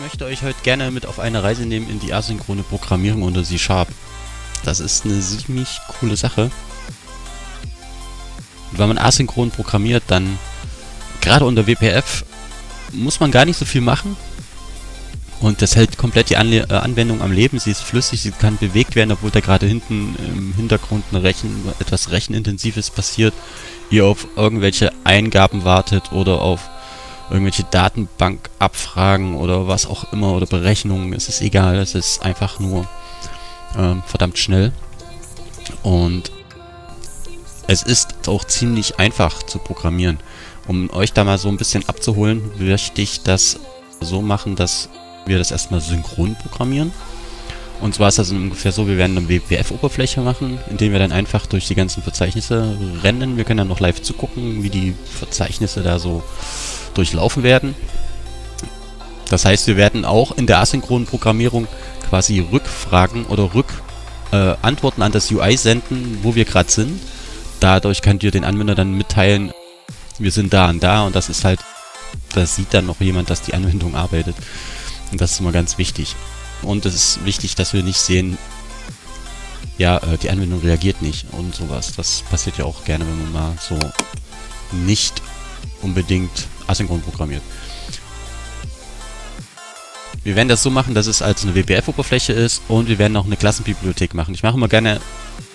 Ich möchte euch heute gerne mit auf eine Reise nehmen in die asynchrone Programmierung unter C#. Das ist eine ziemlich coole Sache. Und wenn man asynchron programmiert, dann, gerade unter WPF, muss man gar nicht so viel machen. Und das hält komplett die Anwendung am Leben. Sie ist flüssig, sie kann bewegt werden, obwohl da gerade hinten im Hintergrund etwas Rechenintensives passiert. Ihr auf irgendwelche Eingaben wartet oder auf irgendwelche Datenbankabfragen oder was auch immer oder Berechnungen, es ist egal, es ist einfach nur verdammt schnell und es ist auch ziemlich einfach zu programmieren. Um euch da mal so ein bisschen abzuholen, möchte ich das so machen, dass wir das erstmal synchron programmieren. Und zwar ist das ungefähr so, wir werden eine WPF-Oberfläche machen, indem wir dann einfach durch die ganzen Verzeichnisse rennen. Wir können dann noch live zugucken, wie die Verzeichnisse da so durchlaufen werden. Das heißt, wir werden auch in der asynchronen Programmierung quasi Rückfragen oder Rückantworten an das UI senden, wo wir gerade sind. Dadurch könnt ihr den Anwender dann mitteilen, wir sind da und da, und das ist halt, da sieht dann noch jemand, dass die Anwendung arbeitet. Und das ist immer ganz wichtig. Und es ist wichtig, dass wir nicht sehen, ja, die Anwendung reagiert nicht und sowas. Das passiert ja auch gerne, wenn man mal so nicht unbedingt asynchron programmiert. Wir werden das so machen, dass es als eine WPF-Oberfläche ist, und wir werden auch eine Klassenbibliothek machen. Ich mache immer gerne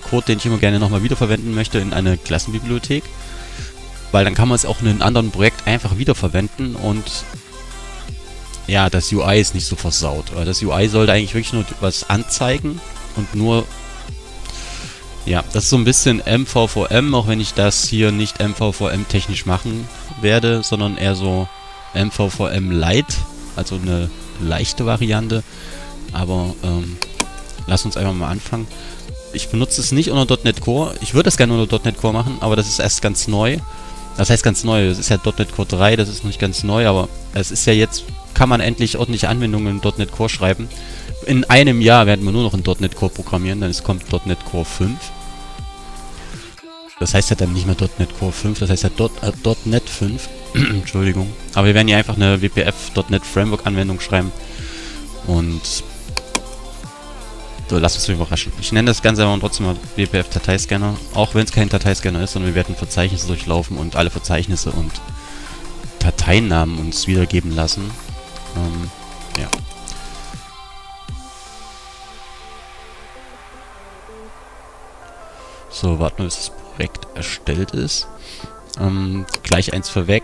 Code, den ich immer gerne nochmal wiederverwenden möchte, in eine Klassenbibliothek, weil dann kann man es auch in einem anderen Projekt einfach wiederverwenden und ja, das UI ist nicht so versaut. Das UI sollte eigentlich wirklich nur was anzeigen und nur, ja, das ist so ein bisschen MVVM, auch wenn ich das hier nicht MVVM technisch machen werde, sondern eher so MVVM Lite, also eine leichte Variante. Aber lass uns einfach mal anfangen. Ich benutze es nicht unter .NET Core. Ich würde das gerne unter .NET Core machen, aber das ist erst ganz neu. Das heißt ganz neu, das ist ja .NET Core 3, das ist nicht ganz neu, aber es ist ja jetzt, kann man endlich ordentliche Anwendungen in .NET Core schreiben. In einem Jahr werden wir nur noch in .NET Core programmieren, dann kommt .NET Core 5. Das heißt ja dann nicht mehr .NET Core 5, das heißt ja .NET 5. Entschuldigung. Aber wir werden hier einfach eine WPF.NET Framework Anwendung schreiben. Und so, lasst uns überraschen. Ich nenne das Ganze aber trotzdem mal WPF Dateiscanner, auch wenn es kein Dateiscanner ist, sondern wir werden Verzeichnisse durchlaufen und alle Verzeichnisse und Dateinamen uns wiedergeben lassen. Ja. So, warten wir, bis das Projekt erstellt ist. Gleich eins vorweg.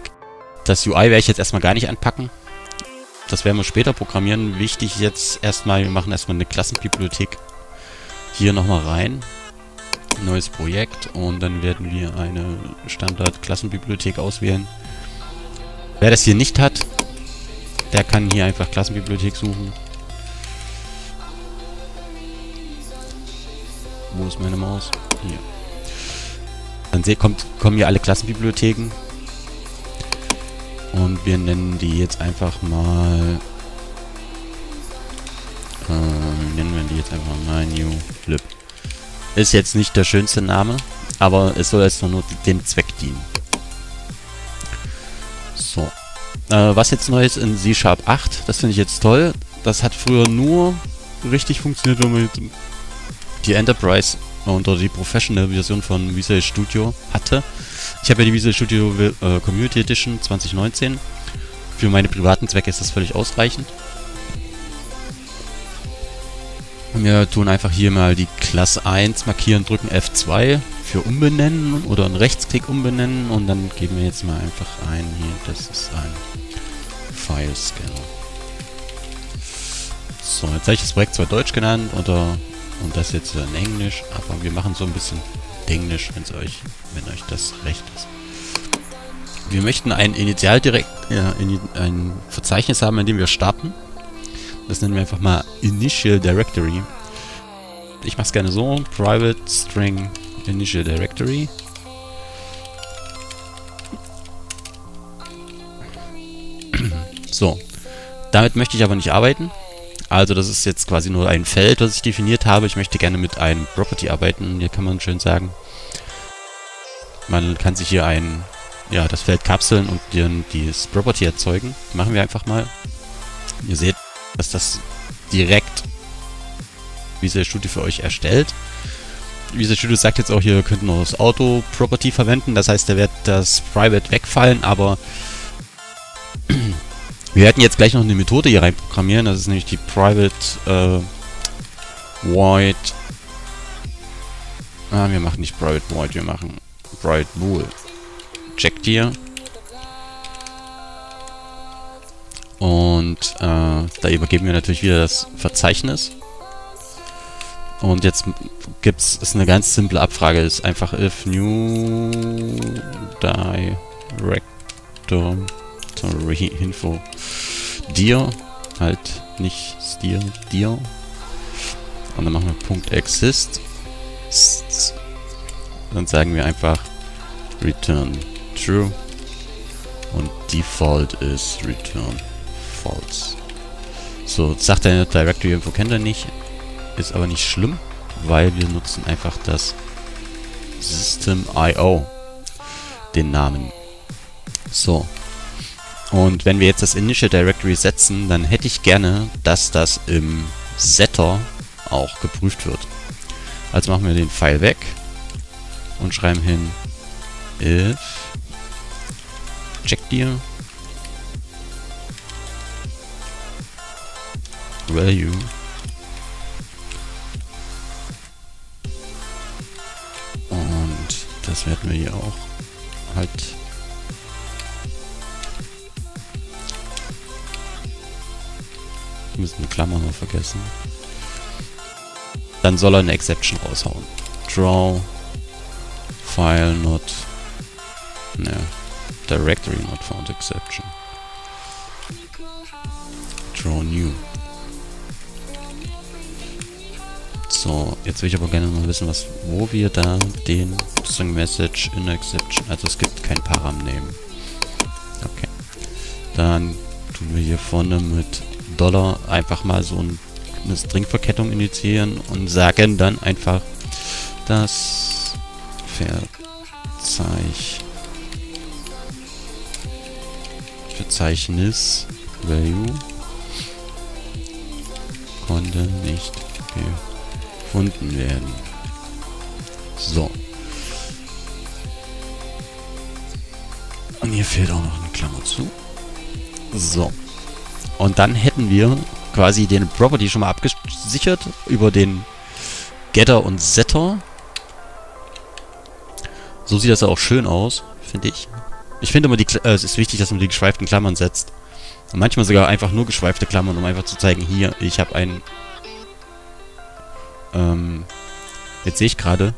Das UI werde ich jetzt erstmal gar nicht anpacken. Das werden wir später programmieren. Wichtig jetzt erstmal, wir machen erstmal eine Klassenbibliothek hier nochmal rein. Neues Projekt, und dann werden wir eine Standard-Klassenbibliothek auswählen. Wer das hier nicht hat, der kann hier einfach Klassenbibliothek suchen. Wo ist meine Maus? Hier. Dann kommen hier alle Klassenbibliotheken. Und wir nennen die jetzt einfach mal... nennen wir die jetzt einfach mal New Lib. Ist jetzt nicht der schönste Name, aber es soll jetzt nur dem Zweck dienen. So, was jetzt neu ist in C# 8, das finde ich jetzt toll. Das hat früher nur richtig funktioniert, wenn man die Enterprise oder die Professional-Version von Visual Studio hatte. Ich habe ja die Visual Studio Community Edition 2019. Für meine privaten Zwecke ist das völlig ausreichend. Wir tun einfach hier mal die Klasse 1 markieren, drücken F2 für umbenennen oder einen Rechtsklick umbenennen, und dann geben wir jetzt mal einfach ein, hier, das ist ein FileScanner. So, jetzt habe ich das Projekt zwar Deutsch genannt und das jetzt in Englisch, aber wir machen so ein bisschen Englisch, wenn euch das recht ist. Wir möchten ein ein Verzeichnis haben, in dem wir starten. Das nennen wir einfach mal Initial Directory. Ich mache es gerne so. Private String Initial Directory. So. Damit möchte ich aber nicht arbeiten. Also das ist jetzt quasi nur ein Feld, was ich definiert habe. Ich möchte gerne mit einem Property arbeiten. Hier kann man schön sagen, man kann sich hier ein, ja, das Feld kapseln und dann dieses Property erzeugen. Machen wir einfach mal. Ihr seht, dass das direkt Visual Studio für euch erstellt. Visual Studio sagt jetzt auch hier, ihr könnt noch das Auto-Property verwenden, das heißt, da wird das Private wegfallen, aber wir werden jetzt gleich noch eine Methode hier reinprogrammieren, das ist nämlich die Private Void. Wir machen nicht Private Void, wir machen Private Bool. Checkt hier. Und da übergeben wir natürlich wieder das Verzeichnis. Und jetzt ist eine ganz simple Abfrage, ist einfach if new DirectoryInfo dir, halt nicht dir, dir. Und dann machen wir Punkt exist. Dann sagen wir einfach return true und default ist return false. So, jetzt sagt er, DirectoryInfo kennt er nicht. Ist aber nicht schlimm, weil wir nutzen einfach das System.io, den Namen. So. Und wenn wir jetzt das Initial Directory setzen, dann hätte ich gerne, dass das im Setter auch geprüft wird. Also machen wir den Pfeil weg und schreiben hin if checkdir value . Das werden wir hier auch halt müssen eine Klammer noch vergessen. Dann soll er eine Exception raushauen. Draw File not Directory not found exception. Draw new. So, jetzt will ich aber gerne mal wissen, wo wir da den String Message in Exception, also es gibt kein Param nehmen. Okay. Dann tun wir hier vorne mit $ einfach mal so eine Stringverkettung initiieren und sagen dann einfach das Verzeichnis Value konnte nicht gefunden werden. So. Und hier fehlt auch noch eine Klammer zu. So. Und dann hätten wir quasi den Property schon mal abgesichert über den Getter und Setter. So sieht das ja auch schön aus, finde ich. Ich finde immer, es ist wichtig, dass man die geschweiften Klammern setzt. Und manchmal sogar einfach nur geschweifte Klammern, um einfach zu zeigen, hier, ich habe einen... jetzt sehe ich gerade...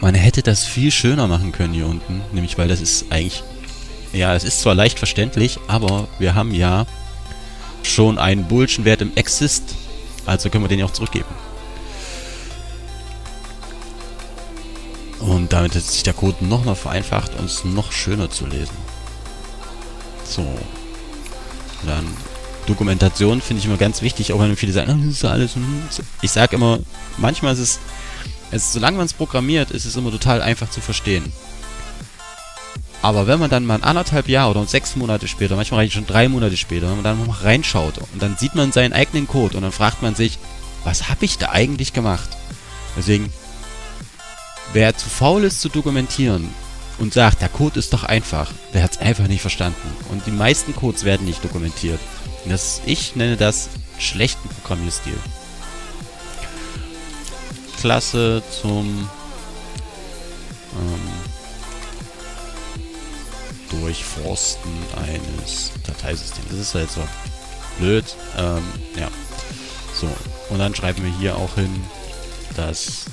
Man hätte das viel schöner machen können hier unten, nämlich weil das ist eigentlich, ja, es ist zwar leicht verständlich, aber wir haben ja schon einen boolschen Wert im Exist, also können wir den ja auch zurückgeben. Und damit hat sich der Code nochmal vereinfacht, um es noch schöner zu lesen. So, dann Dokumentation finde ich immer ganz wichtig, auch wenn viele sagen, das ist alles, ich sage immer, manchmal ist es solange man es programmiert, ist es immer total einfach zu verstehen. Aber wenn man dann mal 1,5 Jahre oder 6 Monate später, manchmal reicht schon 3 Monate später, wenn man dann mal reinschaut und dann sieht man seinen eigenen Code und dann fragt man sich, was habe ich da eigentlich gemacht? Deswegen, wer zu faul ist zu dokumentieren und sagt, der Code ist doch einfach, der hat es einfach nicht verstanden. Und die meisten Codes werden nicht dokumentiert. Und ich nenne das schlechten Programmierstil. Klasse zum Durchforsten eines Dateisystems. Das ist halt so blöd. Ja. So, und dann schreiben wir hier auch hin, das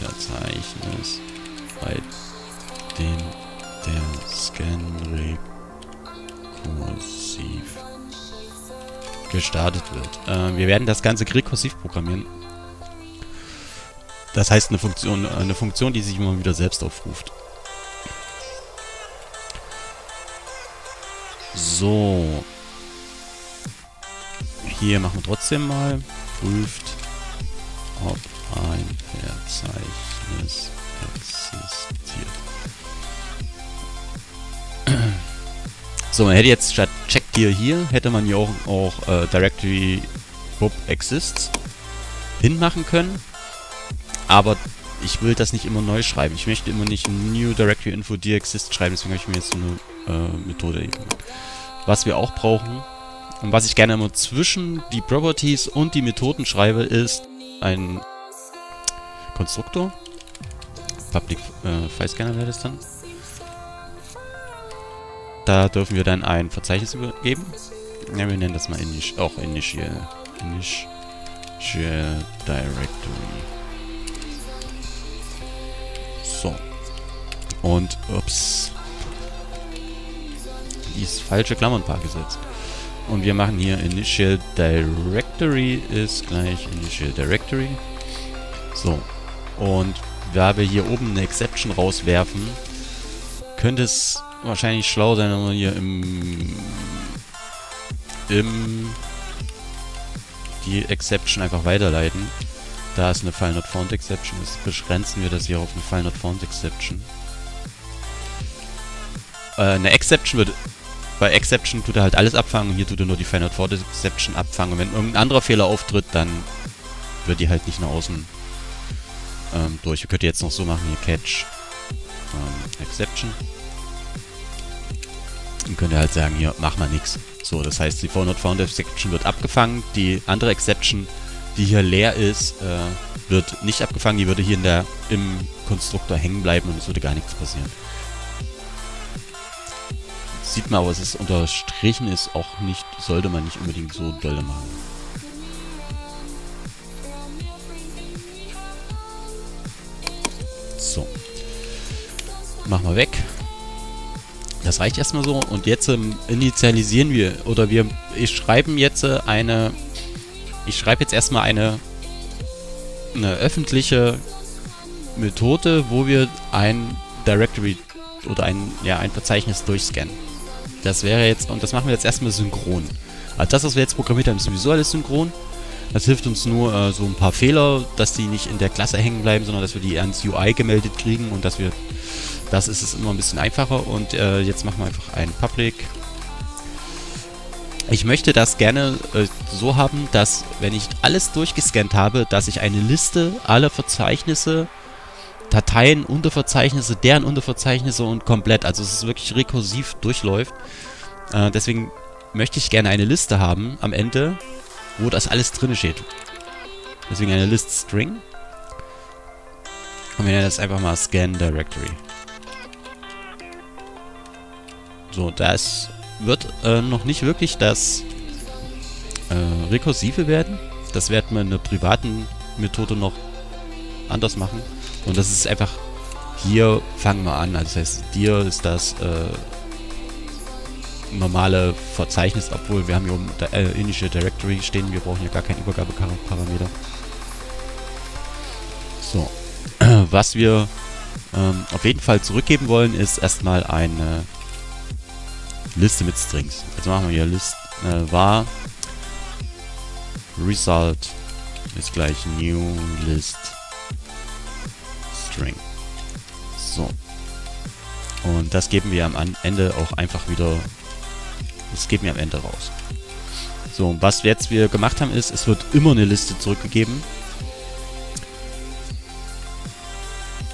Verzeichnis, bei dem der Scan rekursiv gestartet wird. Wir werden das Ganze rekursiv programmieren. Das heißt eine Funktion, die sich immer wieder selbst aufruft. So. Hier machen wir trotzdem mal. Prüft, ob ein Verzeichnis existiert. So, man hätte jetzt statt Checkdir hier, hätte man hier auch Directory exists hinmachen können. Aber ich will das nicht immer neu schreiben. Ich möchte immer nicht New Directory Info dir exists schreiben, deswegen habe ich mir jetzt so eine Methode eben. Was wir auch brauchen und was ich gerne immer zwischen die Properties und die Methoden schreibe, ist ein Konstruktor. Public FileScanner wäre das dann. Da dürfen wir dann ein Verzeichnis übergeben. Ja, wir nennen das mal Initial Directory. So. Und, ups. Die ist falsche Klammernpaar gesetzt. Und wir machen hier Initial Directory ist gleich Initial Directory. So. Und da wir hier oben eine Exception rauswerfen, könnte es wahrscheinlich schlau sein, wenn man hier die Exception einfach weiterleiten. Da es eine File Not Found Exception ist, begrenzen wir das hier auf eine File Not Found Exception. Eine Exception wird... Bei Exception tut er halt alles abfangen und hier tut er nur die File Not Found Exception abfangen. Und wenn irgendein anderer Fehler auftritt, dann wird die halt nicht nach außen durch. Wir könnten jetzt noch so machen, hier Catch Exception. Dann könnt ihr halt sagen, hier, mach mal nichts. So, das heißt, die File Not Found Exception wird abgefangen, die andere Exception, die hier leer ist, wird nicht abgefangen, die würde hier im Konstruktor hängen bleiben und es würde gar nichts passieren. Das sieht man, aber es ist unterstrichen, ist auch nicht, sollte man nicht unbedingt so doll machen. So. Machen wir weg. Das reicht erstmal so und jetzt initialisieren wir oder ich schreibe jetzt erstmal eine öffentliche Methode, wo wir ein Directory oder ein Verzeichnis durchscannen. Das wäre jetzt, und das machen wir jetzt erstmal synchron. Also das, was wir jetzt programmiert haben, ist sowieso alles synchron. Das hilft uns nur so ein paar Fehler, dass die nicht in der Klasse hängen bleiben, sondern dass wir die ans UI gemeldet kriegen und dass wir das ist es immer ein bisschen einfacher und jetzt machen wir einfach einen Public. Ich möchte das gerne so haben, dass, wenn ich alles durchgescannt habe, dass ich eine Liste aller Verzeichnisse, Dateien, Unterverzeichnisse, deren Unterverzeichnisse und komplett, also es ist wirklich rekursiv durchläuft. Deswegen möchte ich gerne eine Liste haben am Ende, wo das alles drin steht. Deswegen eine List String. Und wir nennen das einfach mal Scan Directory. So, das wird noch nicht wirklich das Rekursive werden. Das werden wir in der privaten Methode noch anders machen. Und das ist einfach, hier fangen wir an. Also das heißt, dir ist das normale Verzeichnis, obwohl wir haben hier oben Initial Directory stehen. Wir brauchen ja gar keinen Übergabeparameter. So, was wir auf jeden Fall zurückgeben wollen, ist erstmal eine Liste mit Strings. Also machen wir hier List var result ist gleich new list string. So. Und das geben wir am Ende auch einfach wieder. Das geben wir am Ende raus. So, und was jetzt wir gemacht haben ist, es wird immer eine Liste zurückgegeben.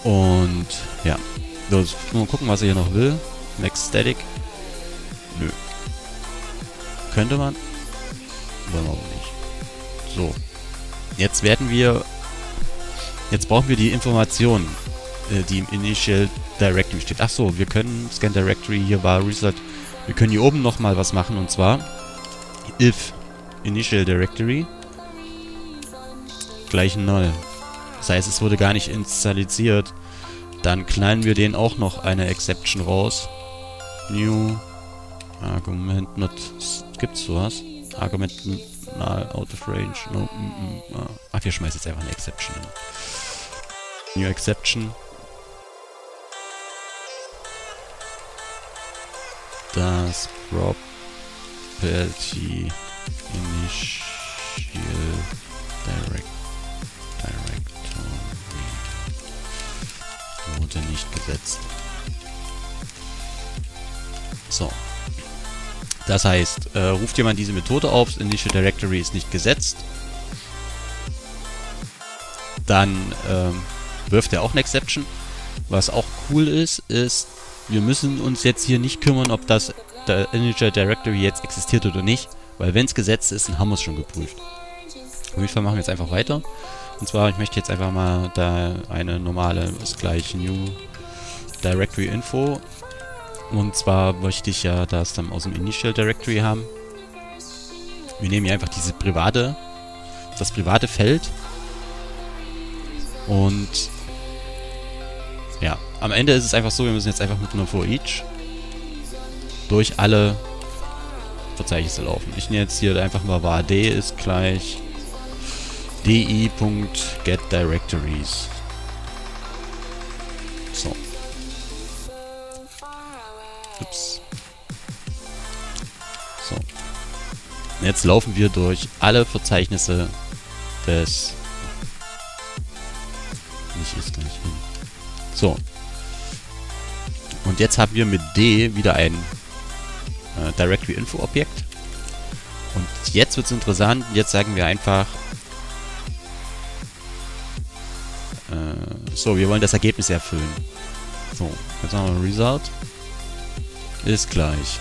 Und ja. Los, mal gucken, was er hier noch will. Next static. Nö. Könnte man. Wollen wir aber nicht. So. Jetzt werden wir... Jetzt brauchen wir die Informationen, die im Initial Directory steht. Achso, wir können Scan Directory, hier war Result. Wir können hier oben nochmal was machen und zwar if Initial Directory gleich 0. Das heißt, es wurde gar nicht initialisiert. Dann knallen wir den auch noch eine Exception raus. New... Argument not... Gibt's sowas? Argument not out of range. No, ach, wir schmeißen jetzt einfach eine Exception hin. New Exception. Das Property Initial Directory wurde nicht gesetzt. So. Das heißt, ruft jemand diese Methode auf, Initial Directory ist nicht gesetzt, dann wirft er auch eine Exception. Was auch cool ist, ist, wir müssen uns jetzt hier nicht kümmern, ob das Initial Directory jetzt existiert oder nicht, weil wenn es gesetzt ist, dann haben wir es schon geprüft. Auf jeden Fall machen wir jetzt einfach weiter. Und zwar, ich möchte jetzt einfach mal da eine normale, ist gleich New Directory Info. Und zwar möchte ich ja das dann aus dem Initial Directory haben. Wir nehmen hier einfach diese private, das private Feld. Und ja, am Ende ist es einfach so, wir müssen jetzt einfach mit einer For Each durch alle Verzeichnisse laufen. Ich nehme jetzt hier einfach mal var d ist gleich di.getDirectories. So. Ups. So. Und jetzt laufen wir durch alle Verzeichnisse des... Nicht ist gleich hin. So. Und jetzt haben wir mit D wieder ein Directory-Info-Objekt. Und jetzt wird es interessant. Jetzt sagen wir einfach... So, wir wollen das Ergebnis erfüllen. So, jetzt haben wir Result. Ist gleich.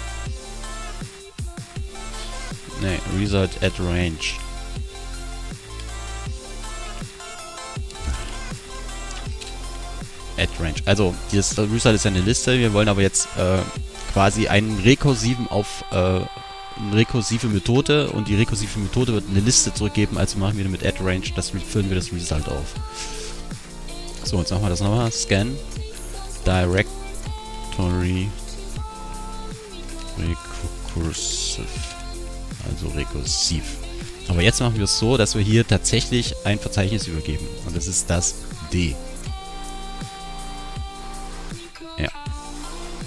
Ne, Result at Range. At Range. Also, das Result ist eine Liste. Wir wollen aber jetzt quasi einen rekursiven auf eine rekursive Methode, und die rekursive Methode wird eine Liste zurückgeben. Also machen wir mit at Range, das füllen wir das Result auf. So, jetzt machen wir das nochmal. Scan Directory Recursive. Also rekursiv. Aber jetzt machen wir es so, dass wir hier tatsächlich ein Verzeichnis übergeben. Und das ist das D. Ja.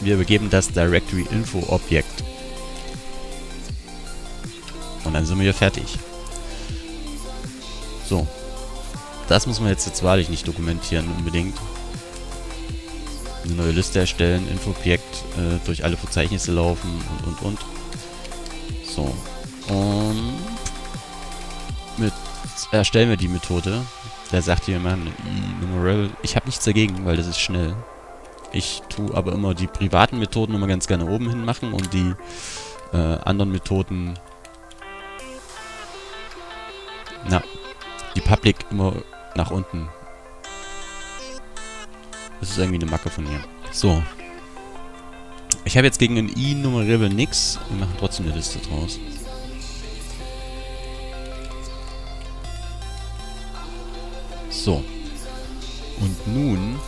Wir übergeben das Directory Info Objekt. Und dann sind wir hier fertig. So. Das muss man jetzt wahrlich nicht dokumentieren unbedingt. Eine neue Liste erstellen, Infoobjekt, durch alle Verzeichnisse laufen und. So. Und erstellen wir die Methode. Da sagt hier man enumeral. Ich habe nichts dagegen, weil das ist schnell. Ich tue aber immer die privaten Methoden immer ganz gerne oben hin machen und die anderen Methoden. Na. Die Public immer nach unten. Das ist irgendwie eine Macke von mir. So. Ich habe jetzt gegen ein enumerable nix. Wir machen trotzdem eine Liste draus. So. Und nun...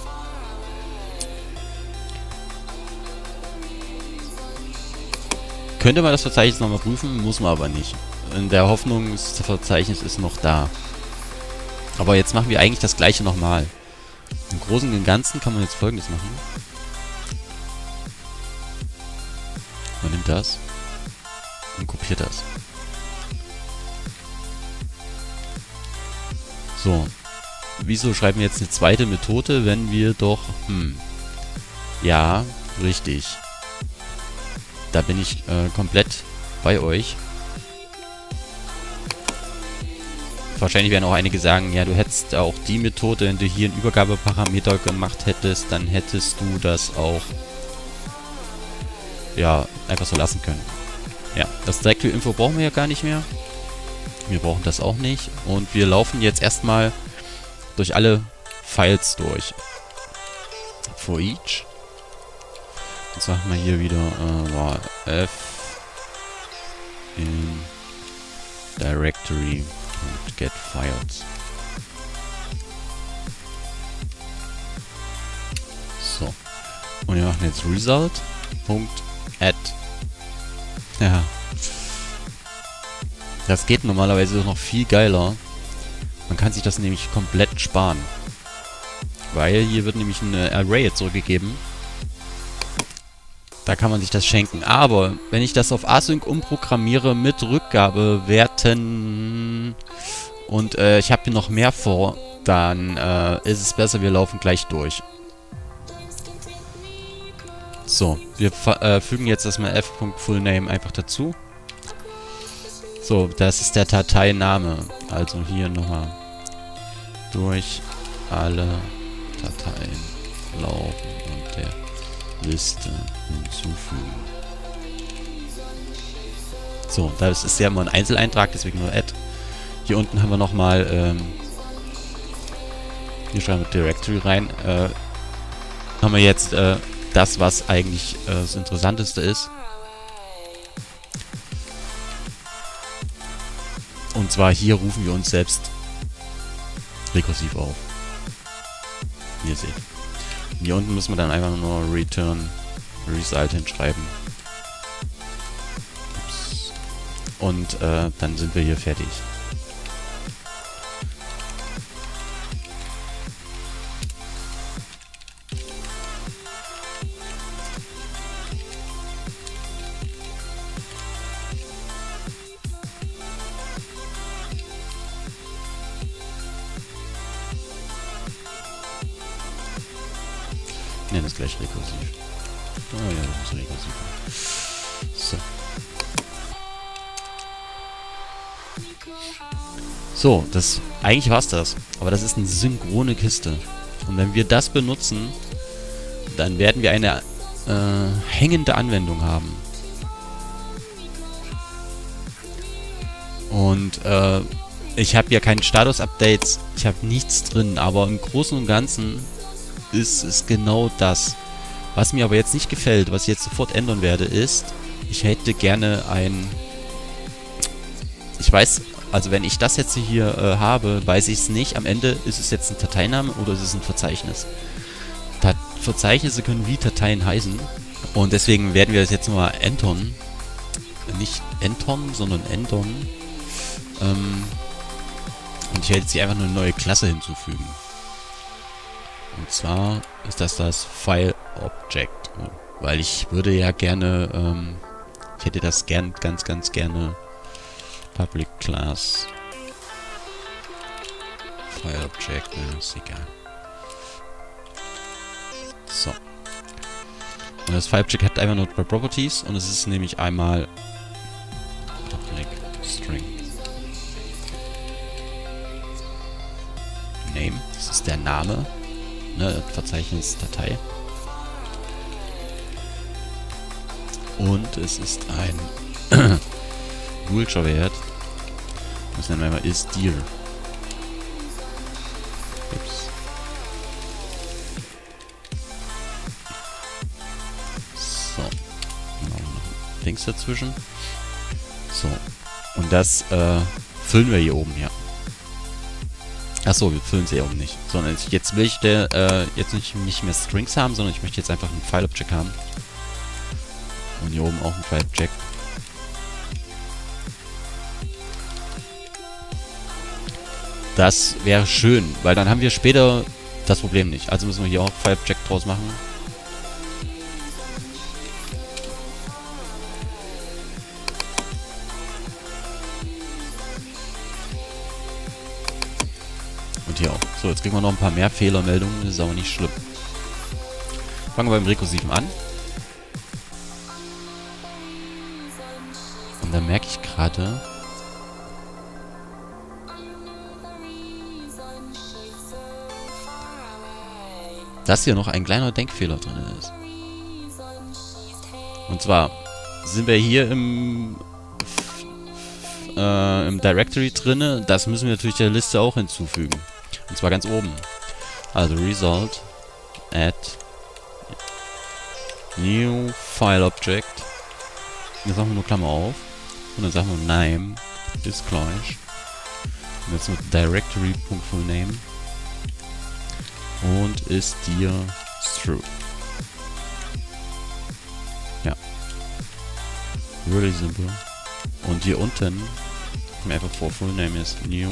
Könnte man das Verzeichnis nochmal prüfen, muss man aber nicht. In der Hoffnung, das Verzeichnis ist noch da. Aber jetzt machen wir eigentlich das gleiche nochmal. Im Großen und Ganzen kann man jetzt Folgendes machen. Man nimmt das und kopiert das. So. Wieso schreiben wir jetzt eine zweite Methode, wenn wir doch... Ja, richtig. Da bin ich komplett bei euch. Wahrscheinlich werden auch einige sagen, ja, du hättest auch die Methode, wenn du hier einen Übergabeparameter gemacht hättest, dann hättest du das auch, ja, einfach so lassen können. Ja, das Directory-Info brauchen wir ja gar nicht mehr. Wir brauchen das auch nicht. Und wir laufen jetzt erstmal durch alle Files durch. For each. Jetzt machen wir hier wieder F in Directory. Get Files. So. Und wir machen jetzt Result. Add. Ja. Das geht normalerweise noch viel geiler. Man kann sich das nämlich komplett sparen. Weil hier wird nämlich ein Array zurückgegeben. Da kann man sich das schenken. Aber wenn ich das auf Async umprogrammiere mit Rückgabewerten und ich habe hier noch mehr vor, dann ist es besser, wir laufen gleich durch. So, wir fügen jetzt erstmal f.fullname einfach dazu. So, das ist der Dateiname. Also hier nochmal durch alle Dateien laufen und der Liste hinzufügen. So, das ist ja immer ein Einzeleintrag, deswegen nur add. Hier unten haben wir nochmal, hier schreiben wir Directory rein, haben wir jetzt das, was eigentlich das Interessanteste ist. Und zwar hier rufen wir uns selbst rekursiv auf. Wie ihr seht. Und hier unten müssen wir dann einfach nur Return Result hinschreiben. Ups. Und dann sind wir hier fertig. Nennen es gleich rekursiv. Ah ja, das ist rekursiv. So. So, das, eigentlich war es das. Aber das ist eine synchrone Kiste. Und wenn wir das benutzen, dann werden wir eine hängende Anwendung haben. Und ich habe ja keine Status-Updates, ich habe nichts drin, aber im Großen und Ganzen ist genau das. Was mir aber jetzt nicht gefällt, was ich jetzt sofort ändern werde, ist, ich hätte gerne ein... Ich weiß, also wenn ich das jetzt hier habe, weiß ich es nicht. Am Ende ist es jetzt ein Dateiname oder ist es ein Verzeichnis. Verzeichnisse können wie Dateien heißen. Und deswegen werden wir das jetzt mal entern. Nicht entern, sondern ändern. Und ich werde jetzt hier einfach eine neue Klasse hinzufügen. Und zwar ist das FileObject, weil ich würde ja gerne, ich hätte das gern, ganz gerne Public Class FileObject, ist egal. So. Und das FileObject hat einfach nur 2 Properties und es ist nämlich einmal Public String Name, das ist der Name. Ne, Verzeichnis Datei. Und es ist ein boolscher Wert. Das nennen wir mal ist dir. Ups. So. Noch ein Dings dazwischen. So. Und das füllen wir hier oben, ja. Achso, wir füllen sie ja oben nicht. Sondern jetzt will ich jetzt nicht mehr Strings haben, sondern ich möchte jetzt einfach ein FileObject haben. Und hier oben auch ein FileObject. Das wäre schön, weil dann haben wir später das Problem nicht. Also müssen wir hier auch FileObject draus machen. Hier auch. So, jetzt kriegen wir noch ein paar mehr Fehlermeldungen, das ist aber nicht schlimm. Fangen wir beim Rekursiven an. Und da merke ich gerade... dass hier noch ein kleiner Denkfehler drin ist. Und zwar sind wir hier im Directory drin, das müssen wir natürlich der Liste auch hinzufügen. Und zwar ganz oben. Also result add new file object. Jetzt machen wir nur Klammer auf. Und dann sagen wir name ist gleich. Und jetzt mit directory.fullname. Und ist dir true. Ja. Really simple. Und hier unten, ich mir einfach vor Fullname ist new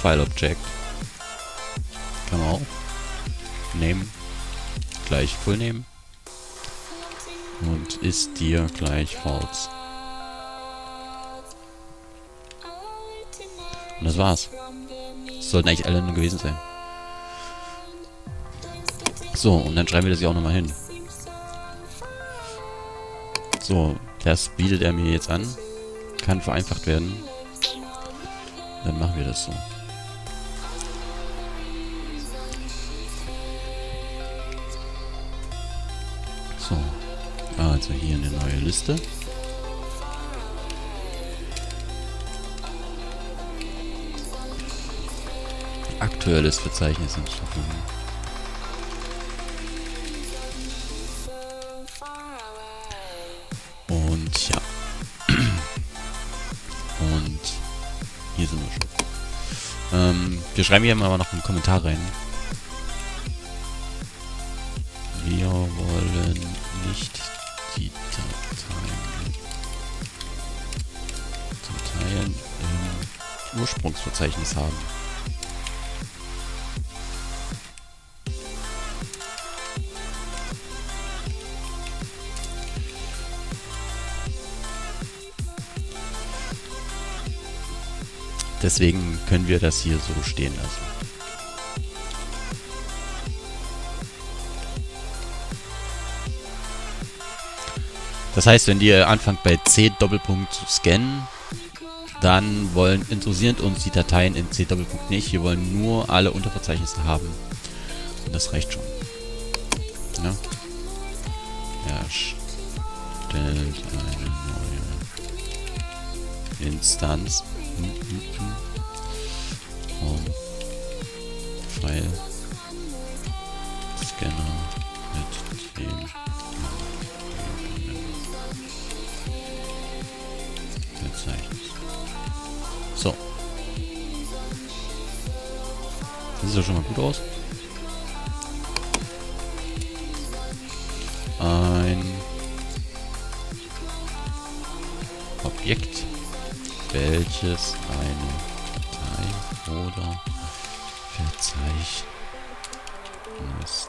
file object. Kann man auch. Name. Gleich Fullname. Und ist dir gleich false. Und das war's. Das sollten eigentlich alle nur gewesen sein. So, und dann schreiben wir das hier auch nochmal hin. So, das bietet er mir jetzt an. Kann vereinfacht werden. Dann machen wir das so. So, also hier eine neue Liste. Aktuelles Verzeichnis hinzufügen. Und ja. Und hier sind wir schon. Wir schreiben hier mal noch einen Kommentar rein. Wir wollen nicht die Dateien im Ursprungsverzeichnis haben. Deswegen können wir das hier so stehen lassen. Das heißt, wenn ihr anfangt bei C-Doppelpunkt zu scannen, dann interessieren uns die Dateien in C-Doppelpunkt nicht. Wir wollen nur alle Unterverzeichnisse haben. Und das reicht schon. Ja. Erstellt eine neue Instanz. FileScanner mit dem Verzeichnis. So. Das sieht ja schon mal gut aus. Ein Objekt, welches eine Datei oder Verzeichnis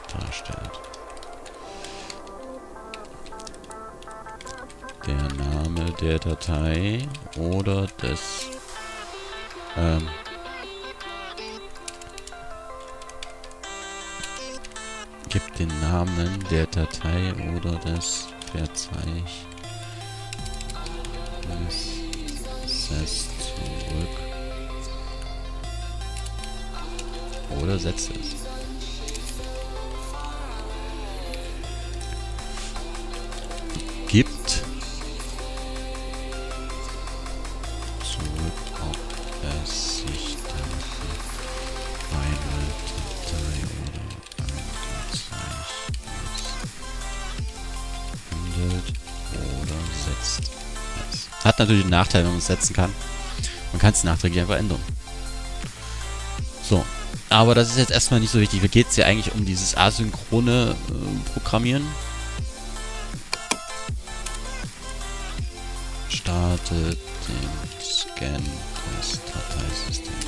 darstellt. Der Name der Datei oder des gibt den Namen der Datei oder des Verzeichnisses zurück oder setzt es. Gibt zurück, ob es sich dafür eine Datei oder ein Verzeichnis handelt oder setzt. Hat natürlich einen Nachteil, wenn man es setzen kann. Man kann es nachträglich einfach ändern. So. Aber das ist jetzt erstmal nicht so wichtig. Hier geht es ja eigentlich um dieses asynchrone Programmieren. Startet den Scan des Dateisystems.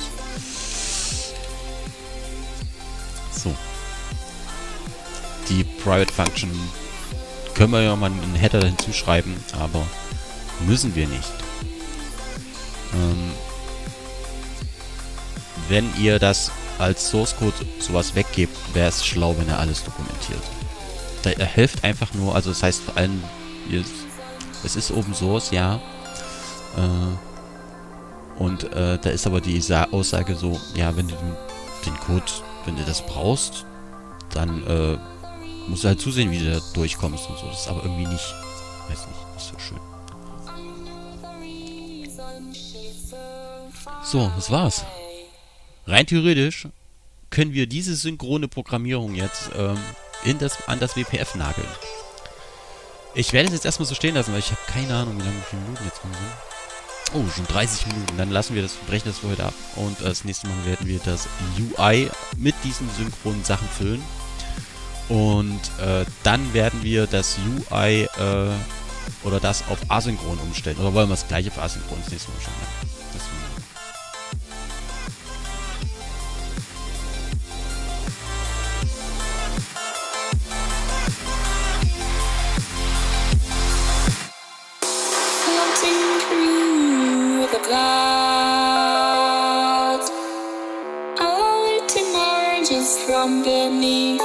So. Die Private Function können wir ja mal einen Header hinzuschreiben, aber müssen wir nicht. Wenn ihr das als Source Code sowas weggebt, wäre es schlau, wenn ihr alles dokumentiert. Da hilft einfach nur, also das heißt vor allem, es ist Open Source, ja. Da ist aber diese Aussage so, ja, wenn du den Code, wenn du das brauchst, dann musst du halt zusehen, wie du da durchkommst und so. Das ist aber irgendwie nicht, weiß nicht, nicht so schön. So, das war's. Rein theoretisch können wir diese synchrone Programmierung jetzt an das WPF nageln. Ich werde es jetzt erstmal so stehen lassen, weil ich habe keine Ahnung, wie lange wir Minuten jetzt rum sind. Oh, schon 30 Minuten. Dann lassen wir das, brechen das für heute ab. Und das nächste Mal werden wir das UI mit diesen synchronen Sachen füllen. Und dann werden wir das UI oder das auf asynchron umstellen. Oder wollen wir das gleiche auf asynchron? Das nächste Mal schauen. Das from beneath.